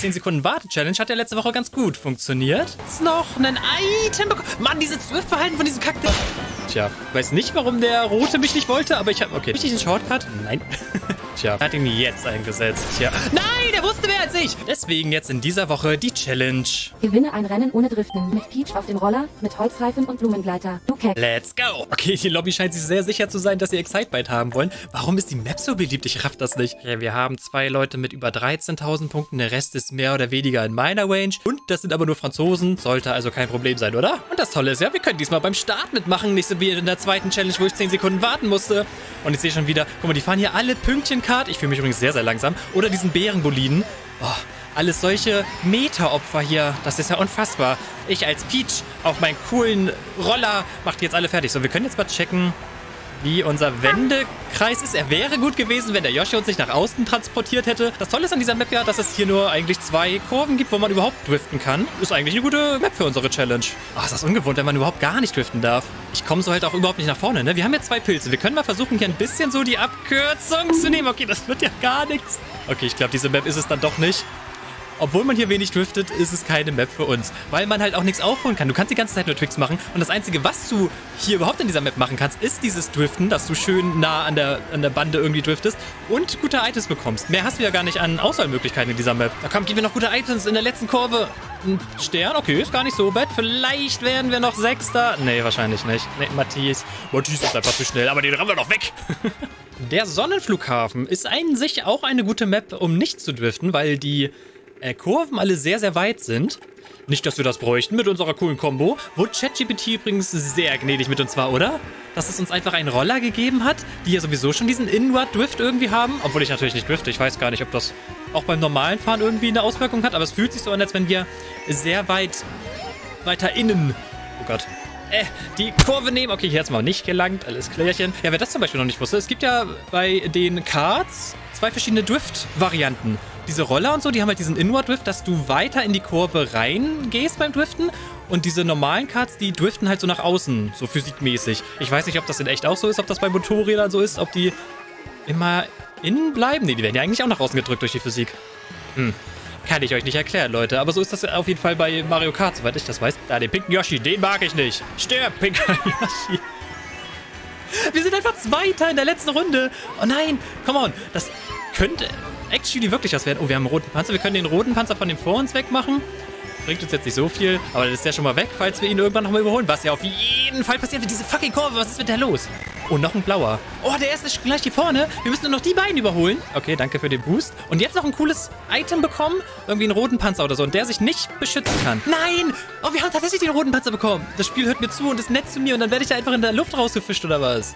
10 Sekunden Warte-Challenge hat ja letzte Woche ganz gut funktioniert. Jetzt noch einen Item bekommen. Mann, dieses Swift-Verhalten von diesem Kaktus. Tja, weiß nicht, warum der Rote mich nicht wollte, aber ich habe... Okay, richtig einen Shortcut? Nein. Tja, hat ihn jetzt eingesetzt. Tja. Nein, er wusste mehr als ich. Deswegen jetzt in dieser Woche die Challenge. Gewinne ein Rennen ohne Driften. Mit Peach auf dem Roller, mit Holzreifen und Blumengleiter. Du Keck. Let's go. Okay, die Lobby scheint sich sehr sicher zu sein, dass sie Excitebike haben wollen. Warum ist die Map so beliebt? Ich raff das nicht. Okay, wir haben 2 Leute mit über 13.000 Punkten. Der Rest ist mehr oder weniger in meiner Range. Und das sind aber nur Franzosen. Sollte also kein Problem sein, oder? Und das Tolle ist ja, wir können diesmal beim Start mitmachen. Nicht so wie in der zweiten Challenge, wo ich 10 Sekunden warten musste. Und ich sehe schon wieder, guck mal, die fahren hier alle Pünktchenkart. Ich fühle mich übrigens sehr, sehr langsam. Oder diesen Bärenboliden. Oh, alles solche Meta-Opfer hier. Das ist ja unfassbar. Ich als Peach auf meinen coolen Roller mache die jetzt alle fertig. So, wir können jetzt mal checken, wie unser Wendekreis ist. Er wäre gut gewesen, wenn der Yoshi uns nicht nach außen transportiert hätte. Das Tolle ist an dieser Map ja, dass es hier nur eigentlich 2 Kurven gibt, wo man überhaupt driften kann. Ist eigentlich eine gute Map für unsere Challenge. Ah, ist das ungewohnt, wenn man überhaupt gar nicht driften darf. Ich komme so halt auch überhaupt nicht nach vorne, ne? Wir haben jetzt 2 Pilze. Wir können mal versuchen, hier ein bisschen so die Abkürzung zu nehmen. Okay, das wird ja gar nichts. Okay, ich glaube, diese Map ist es dann doch nicht. Obwohl man hier wenig driftet, ist es keine Map für uns. Weil man halt auch nichts aufholen kann. Du kannst die ganze Zeit nur Tricks machen. Und das Einzige, was du hier überhaupt in dieser Map machen kannst, ist dieses Driften, dass du schön nah an der Bande irgendwie driftest und gute Items bekommst. Mehr hast du ja gar nicht an Auswahlmöglichkeiten in dieser Map. Na komm, gib mir noch gute Items in der letzten Kurve. Ein Stern? Okay, ist gar nicht so bad. Vielleicht werden wir noch 6. Nee, wahrscheinlich nicht. Nee, Matthias. Matthias ist einfach zu schnell, aber den rammen wir noch weg. Der Sonnenflughafen ist an sich auch eine gute Map, um nicht zu driften, weil die Kurven alle sehr, sehr weit sind. Nicht, dass wir das bräuchten mit unserer coolen Kombo. Wurde ChatGPT übrigens sehr gnädig mit uns war, oder? Dass es uns einfach einen Roller gegeben hat, die ja sowieso schon diesen Inward-Drift irgendwie haben. Obwohl ich natürlich nicht drifte. Ich weiß gar nicht, ob das auch beim normalen Fahren irgendwie eine Auswirkung hat. Aber es fühlt sich so an, als wenn wir sehr weiter innen... Oh Gott. Die Kurve nehmen. Okay, hier hat es mal nicht gelangt. Alles klärchen. Ja, wer das zum Beispiel noch nicht wusste, es gibt ja bei den Karts 2 verschiedene Drift-Varianten. Diese Roller und so, die haben halt diesen Inward-Drift, dass du weiter in die Kurve reingehst beim Driften. Und diese normalen Karts, die driften halt so nach außen, so physikmäßig. Ich weiß nicht, ob das in echt auch so ist, ob das bei Motorrädern so ist, ob die immer innen bleiben. Nee, die werden ja eigentlich auch nach außen gedrückt durch die Physik. Hm. Kann ich euch nicht erklären, Leute. Aber so ist das auf jeden Fall bei Mario Kart, soweit ich das weiß. Da, den pinken Yoshi, den mag ich nicht. Stirb, pinker Yoshi. Wir sind einfach 2. in der letzten Runde. Oh nein, come on. Das könnte... actually wirklich was werden. Oh, wir haben einen roten Panzer. Wir können den roten Panzer von dem vor uns wegmachen. Bringt uns jetzt nicht so viel, aber das ist ja schon mal weg, falls wir ihn irgendwann nochmal überholen. Was ja auf jeden Fall passiert wird. Diese fucking Kurve, was ist mit der los? Oh, noch ein blauer. Oh, der erste ist gleich hier vorne. Wir müssen nur noch die beiden überholen. Okay, danke für den Boost. Und jetzt noch ein cooles Item bekommen. Irgendwie einen roten Panzer oder so, und der sich nicht beschützen kann. Nein! Oh, wir haben tatsächlich den roten Panzer bekommen. Das Spiel hört mir zu und ist nett zu mir und dann werde ich da einfach in der Luft rausgefischt oder was?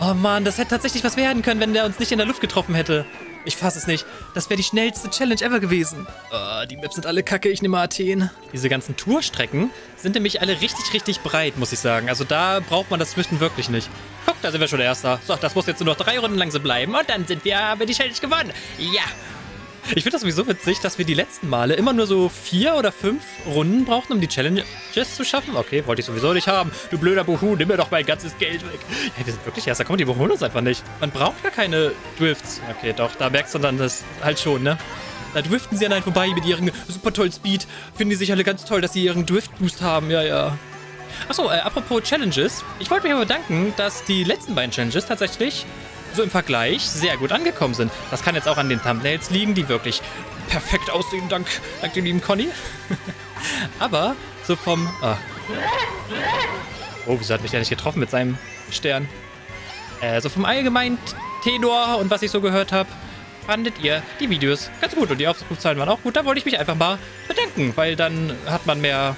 Oh Mann, das hätte tatsächlich was werden können, wenn der uns nicht in der Luft getroffen hätte. Ich fasse es nicht. Das wäre die schnellste Challenge ever gewesen. Oh, die Maps sind alle kacke. Ich nehme Athen. Diese ganzen Tourstrecken sind nämlich alle richtig, richtig breit, muss ich sagen. Also da braucht man das Driften wirklich nicht. Guck, da sind wir schon der Erste. So, das muss jetzt nur noch 3 Runden lang so bleiben. Und dann haben wir die Challenge gewonnen. Ja. Ich finde das sowieso witzig, dass wir die letzten Male immer nur so 4 oder 5 Runden brauchten, um die Challenges zu schaffen. Okay, wollte ich sowieso nicht haben. Du blöder Buhu, nimm mir doch mein ganzes Geld weg. Hey, wir sind wirklich erst. Da kommt die überholen uns einfach nicht. Man braucht ja keine Drifts. Okay, doch, da merkst du dann das halt schon, ne? Da driften sie an einen vorbei mit ihrem super tollen Speed. Finden die sich alle ganz toll, dass sie ihren Drift-Boost haben. Ja, ja. Achso, apropos Challenges. Ich wollte mich aber bedanken, dass die letzten beiden Challenges tatsächlich... so im Vergleich sehr gut angekommen sind. Das kann jetzt auch an den Thumbnails liegen, die wirklich perfekt aussehen, dank dem lieben Conny. Aber so vom... Ah. Oh, wieso hat mich der nicht getroffen mit seinem Stern? So vom allgemeinen Tenor und was ich so gehört habe, fandet ihr die Videos ganz gut. Und die Aufrufzahlen waren auch gut. Da wollte ich mich einfach mal bedanken, weil dann hat man mehr...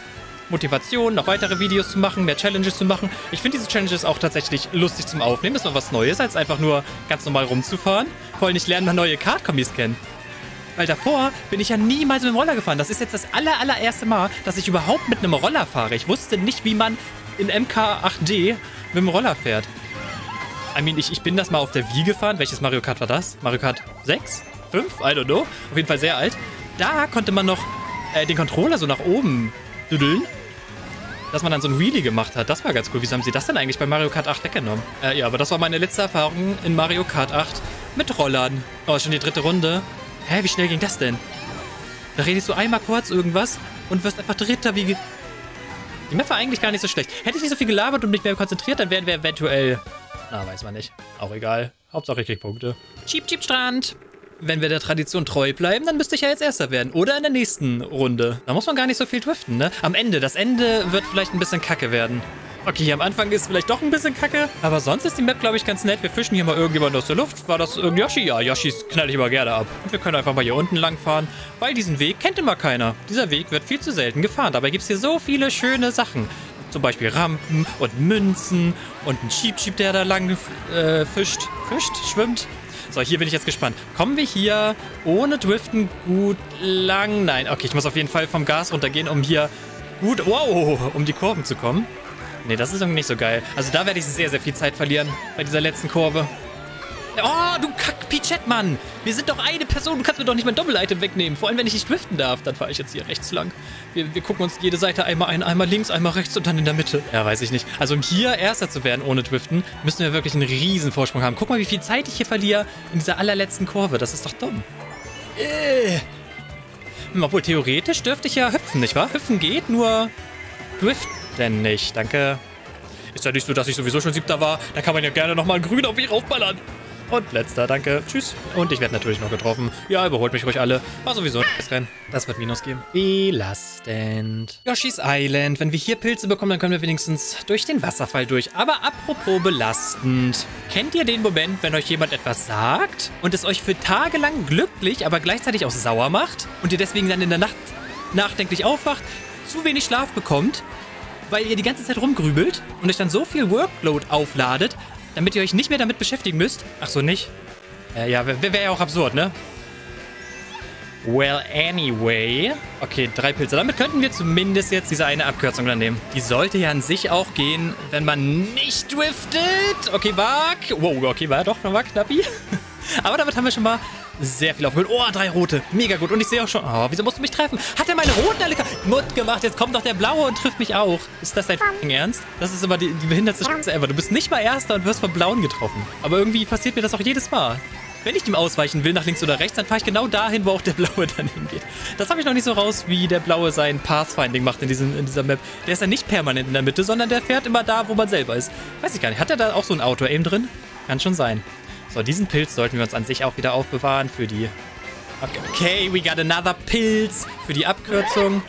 Motivation, noch weitere Videos zu machen, mehr Challenges zu machen. Ich finde diese Challenges auch tatsächlich lustig zum Aufnehmen. Das ist mal was Neues, als einfach nur ganz normal rumzufahren. Vor allem, ich lerne mal neue Kart-Kombis kennen. Weil davor bin ich ja niemals mit dem Roller gefahren. Das ist jetzt das allererste Mal, dass ich überhaupt mit einem Roller fahre. Ich wusste nicht, wie man in MK8D mit dem Roller fährt. I mean, ich bin das mal auf der Wii gefahren. Welches Mario Kart war das? Mario Kart 6? 5? I don't know. Auf jeden Fall sehr alt. Da konnte man noch den Controller so nach oben düdeln. Dass man dann so ein Wheelie gemacht hat. Das war ganz cool. Wieso haben sie das denn eigentlich bei Mario Kart 8 weggenommen? Ja, aber das war meine letzte Erfahrung in Mario Kart 8 mit Rollern. Oh, schon die 3. Runde. Hä, wie schnell ging das denn? Da redest du einmal kurz irgendwas und wirst einfach Dritter wie... Die Map war eigentlich gar nicht so schlecht. Hätte ich nicht so viel gelabert und mich mehr konzentriert, dann wären wir eventuell... Na, weiß man nicht. Auch egal. Hauptsache ich krieg Punkte. Cheep, cheep, Strand. Wenn wir der Tradition treu bleiben, dann müsste ich ja jetzt Erster werden. Oder in der nächsten Runde. Da muss man gar nicht so viel driften, ne? Am Ende. Das Ende wird vielleicht ein bisschen kacke werden. Okay, am Anfang ist vielleicht doch ein bisschen kacke. Aber sonst ist die Map, glaube ich, ganz nett. Wir fischen hier mal irgendjemanden aus der Luft. War das irgendein Yoshi? Ja, Yoshis knall ich immer gerne ab. Und wir können einfach mal hier unten lang fahren. Weil diesen Weg kennt immer keiner. Dieser Weg wird viel zu selten gefahren. Dabei gibt es hier so viele schöne Sachen. Zum Beispiel Rampen und Münzen und ein Cheep-Cheep, der da lang fischt. Fischt? Schwimmt? So, hier bin ich jetzt gespannt. Kommen wir hier ohne Driften gut lang? Nein, okay, ich muss auf jeden Fall vom Gas runtergehen, um hier gut, wow, um die Kurven zu kommen. Nee, das ist irgendwie nicht so geil. Also da werde ich sehr, sehr viel Zeit verlieren bei dieser letzten Kurve. Oh, du Kack-Pichett, Mann! Wir sind doch eine Person, du kannst mir doch nicht mein Doppel-Item wegnehmen. Vor allem, wenn ich nicht driften darf, dann fahre ich jetzt hier rechts lang. Wir gucken uns jede Seite einmal ein, einmal links, einmal rechts und dann in der Mitte. Ja, weiß ich nicht. Also um hier Erster zu werden ohne Driften, müssen wir wirklich einen riesen Vorsprung haben. Guck mal, wie viel Zeit ich hier verliere in dieser allerletzten Kurve. Das ist doch dumm. Obwohl, theoretisch dürfte ich ja hüpfen, nicht wahr? Hüpfen geht, nur driften nicht. Danke. Ist ja nicht so, dass ich sowieso schon Siebter war. Da kann man ja gerne nochmal grün auf mich raufballern. Und letzter, danke. Tschüss. Und ich werde natürlich noch getroffen. Ja, überholt mich ruhig alle. War sowieso ein Rennen. Das wird Minus geben. Belastend. Yoshi's Island. Wenn wir hier Pilze bekommen, dann können wir wenigstens durch den Wasserfall durch. Aber apropos belastend. Kennt ihr den Moment, wenn euch jemand etwas sagt und es euch für tagelang glücklich, aber gleichzeitig auch sauer macht und ihr deswegen dann in der Nacht nachdenklich aufwacht, zu wenig Schlaf bekommt, weil ihr die ganze Zeit rumgrübelt und euch dann so viel Workload aufladet, damit ihr euch nicht mehr damit beschäftigen müsst. Ach so, nicht? Ja, wäre ja auch absurd, ne? Well, anyway. Okay, 3 Pilze. Damit könnten wir zumindest jetzt diese eine Abkürzung dann nehmen. Die sollte ja an sich auch gehen, wenn man nicht driftet. Okay, war... Wow, okay, war doch noch mal knappi. Aber damit haben wir schon mal sehr viel aufgehört. Oh, 3 rote. Mega gut. Und ich sehe auch schon... Oh, wieso musst du mich treffen? Hat er meine roten alle kaputt gemacht? Jetzt kommt doch der blaue und trifft mich auch. Ist das dein f***ing Ernst? Das ist aber die behindertste Scheiße ever. Du bist nicht mal Erster und wirst vom blauen getroffen. Aber irgendwie passiert mir das auch jedes Mal. Wenn ich dem ausweichen will, nach links oder rechts, dann fahre ich genau dahin, wo auch der blaue dann hingeht. Das habe ich noch nicht so raus, wie der blaue sein Pathfinding macht in dieser Map. Der ist ja nicht permanent in der Mitte, sondern der fährt immer da, wo man selber ist. Weiß ich gar nicht. Hat er da auch so ein Auto-Aim drin? Kann schon sein. So, diesen Pilz sollten wir uns an sich auch wieder aufbewahren für die... Okay, we got another Pilz für die Abkürzung.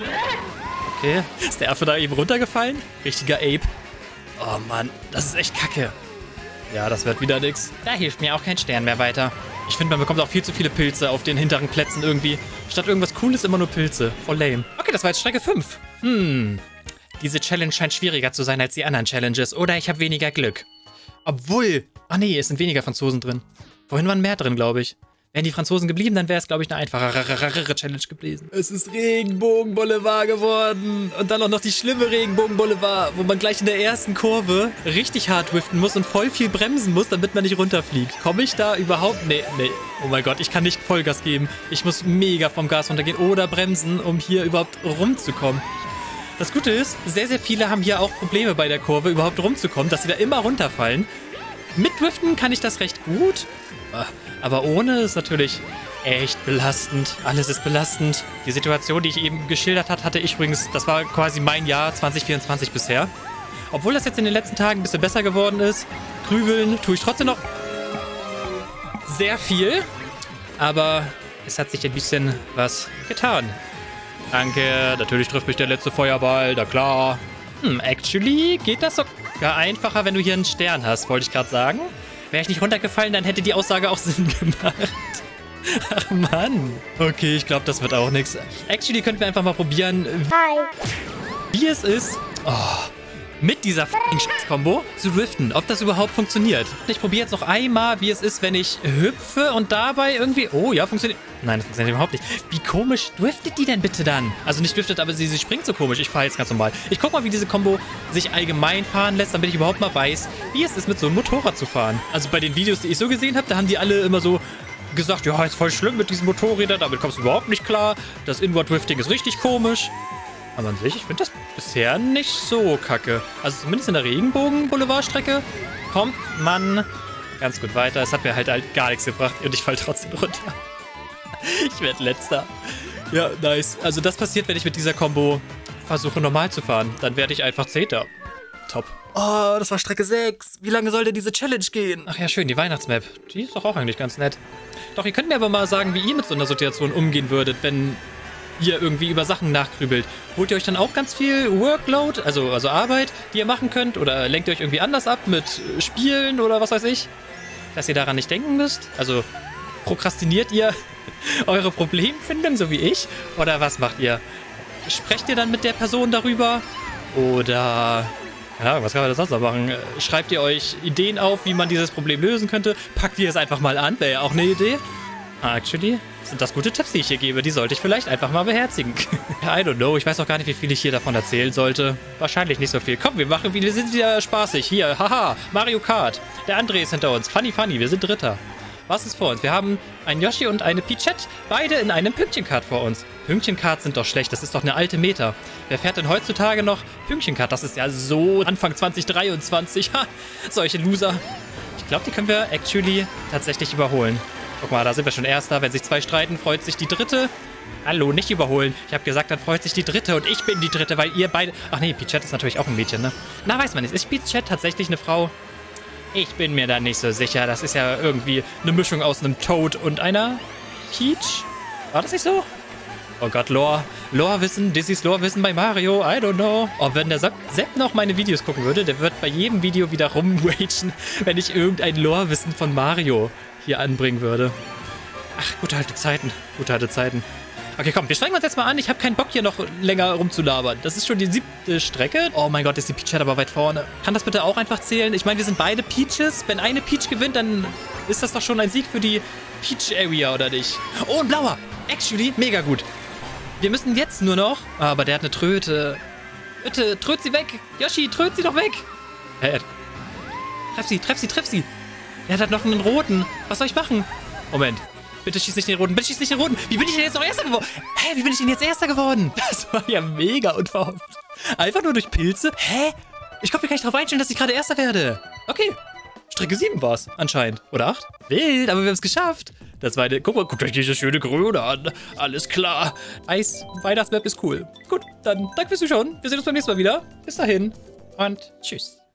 Okay, ist der Affe da eben runtergefallen? Richtiger Ape. Oh Mann, das ist echt kacke. Ja, das wird wieder nix. Da hilft mir auch kein Stern mehr weiter. Ich finde, man bekommt auch viel zu viele Pilze auf den hinteren Plätzen irgendwie. Statt irgendwas Cooles immer nur Pilze. Voll lame. Okay, das war jetzt Strecke 5. Diese Challenge scheint schwieriger zu sein als die anderen Challenges. Oder ich habe weniger Glück. Obwohl... Ach nee, es sind weniger Franzosen drin. Vorhin waren mehr drin, glaube ich. Wären die Franzosen geblieben, dann wäre es, glaube ich, eine einfachere Challenge gewesen. Es ist Regenbogenboulevard geworden. Und dann auch noch die schlimme Regenbogenboulevard, wo man gleich in der ersten Kurve richtig hart driften muss und voll viel bremsen muss, damit man nicht runterfliegt. Komme ich da überhaupt? Nee. Oh mein Gott, ich kann nicht Vollgas geben. Ich muss mega vom Gas runtergehen oder bremsen, um hier überhaupt rumzukommen. Das Gute ist, sehr, sehr viele haben hier auch Probleme bei der Kurve, überhaupt rumzukommen, dass sie da immer runterfallen. Mit Driften kann ich das recht gut, aber ohne ist natürlich echt belastend. Alles ist belastend. Die Situation, die ich eben geschildert habe, hatte ich übrigens, das war quasi mein Jahr 2024 bisher. Obwohl das jetzt in den letzten Tagen ein bisschen besser geworden ist, grübeln tue ich trotzdem noch sehr viel, aber es hat sich ein bisschen was getan. Danke, natürlich trifft mich der letzte Feuerball, na klar. Actually geht das sogar einfacher, wenn du hier einen Stern hast, wollte ich gerade sagen. Wäre ich nicht runtergefallen, dann hätte die Aussage auch Sinn gemacht. Ach Mann. Okay, ich glaube, das wird auch nichts. Actually könnten wir einfach mal probieren, wie es ist, mit dieser f***ing Scheiß-Kombo zu driften. Ob das überhaupt funktioniert. Ich probiere jetzt noch einmal, wie es ist, wenn ich hüpfe und dabei irgendwie... Oh ja, funktioniert... Nein, das funktioniert überhaupt nicht. Wie komisch driftet die denn bitte dann? Also nicht driftet, aber sie springt so komisch. Ich fahre jetzt ganz normal. Ich gucke mal, wie diese Kombo sich allgemein fahren lässt, damit ich überhaupt mal weiß, wie es ist, mit so einem Motorrad zu fahren. Also bei den Videos, die ich so gesehen habe, da haben die alle immer so gesagt, ja, ist voll schlimm mit diesen Motorrädern, damit kommst du überhaupt nicht klar. Das Inward-Drifting ist richtig komisch. Aber an sich, ich finde das bisher nicht so kacke. Also zumindest in der Regenbogen-Boulevardstrecke kommt man ganz gut weiter. Es hat mir halt gar nichts gebracht und ich falle trotzdem runter. Ich werde letzter. Ja, nice. Also das passiert, wenn ich mit dieser Combo versuche, normal zu fahren. Dann werde ich einfach Zehnter. Top. Oh, das war Strecke 6. Wie lange soll denn diese Challenge gehen? Ach ja, schön, die Weihnachtsmap. Die ist doch auch eigentlich ganz nett. Doch, ihr könnt mir aber mal sagen, wie ihr mit so einer Situation umgehen würdet, wenn ihr irgendwie über Sachen nachgrübelt. Holt ihr euch dann auch ganz viel Workload, also Arbeit, die ihr machen könnt? Oder lenkt ihr euch irgendwie anders ab mit Spielen oder was weiß ich? Dass ihr daran nicht denken müsst? Also prokrastiniert ihr eure Problemfindung, so wie ich? Oder was macht ihr? Sprecht ihr dann mit der Person darüber? Oder... ja, was kann man das sonst noch machen? Schreibt ihr euch Ideen auf, wie man dieses Problem lösen könnte? Packt ihr es einfach mal an, wäre ja auch eine Idee. Actually, sind das gute Tipps, die ich hier gebe? Die sollte ich vielleicht einfach mal beherzigen. I don't know, ich weiß auch gar nicht, wie viel ich hier davon erzählen sollte. Wahrscheinlich nicht so viel. Komm, wir sind wieder spaßig. Hier, haha, Mario Kart. Der André ist hinter uns. Funny, funny, wir sind Dritter. Was ist vor uns? Wir haben einen Yoshi und eine Pichette, beide in einem Pünktchenkart vor uns. Pünktchenkarts sind doch schlecht, das ist doch eine alte Meta. Wer fährt denn heutzutage noch Pünktchenkart? Das ist ja so Anfang 2023. Ha, solche Loser. Ich glaube, die können wir actually tatsächlich überholen. Guck mal, da sind wir schon Erster. Wenn sich zwei streiten, freut sich die Dritte. Hallo, nicht überholen. Ich habe gesagt, dann freut sich die Dritte und ich bin die Dritte, weil ihr beide... ach nee, Pichette ist natürlich auch ein Mädchen, ne? Na, weiß man nicht. Ist Pichette tatsächlich eine Frau? Ich bin mir da nicht so sicher. Das ist ja irgendwie eine Mischung aus einem Toad und einer Peach. War das nicht so? Oh Gott, Lore. Lore-Wissen, Dizzy's Lore-Wissen bei Mario. I don't know. Oh, wenn der Sepp noch meine Videos gucken würde, der wird bei jedem Video wieder rumragen, wenn ich irgendein Lore-Wissen von Mario hier anbringen würde. Ach, gute alte Zeiten. Gute alte Zeiten. Okay, komm, wir strengen uns jetzt mal an. Ich habe keinen Bock, hier noch länger rumzulabern. Das ist schon die 7. Strecke. Oh mein Gott, ist die Peachette aber weit vorne. Kann das bitte auch einfach zählen? Ich meine, wir sind beide Peaches. Wenn eine Peach gewinnt, dann ist das doch schon ein Sieg für die Peach-Area, oder nicht? Oh, ein blauer. Actually, mega gut. Wir müssen jetzt nur noch... aber der hat eine Tröte. Bitte, tröt sie weg. Yoshi, tröt sie doch weg. Treff sie, treff sie, treff sie. Er hat noch einen roten. Was soll ich machen? Moment. Bitte schieß nicht den roten. Bitte schieß nicht den roten. Wie bin ich denn jetzt noch Erster geworden? Hä, wie bin ich denn jetzt Erster geworden? Das war ja mega unverhofft. Einfach nur durch Pilze? Hä? Ich konnte mich gar nicht darauf einstellen, dass ich gerade Erster werde. Okay. Strecke 7 war es anscheinend. Oder 8? Wild, aber wir haben es geschafft. Das war eine... guck mal, guckt euch diese schöne Grüne an. Alles klar. Eis-Weihnachtsmap ist cool. Gut, dann danke fürs Zuschauen. Wir sehen uns beim nächsten Mal wieder. Bis dahin und tschüss.